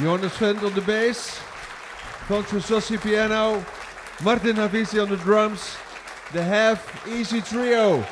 Johannes Fend on the bass, François Sossi piano, Martin Havisi on the drums, the Half Easy Trio.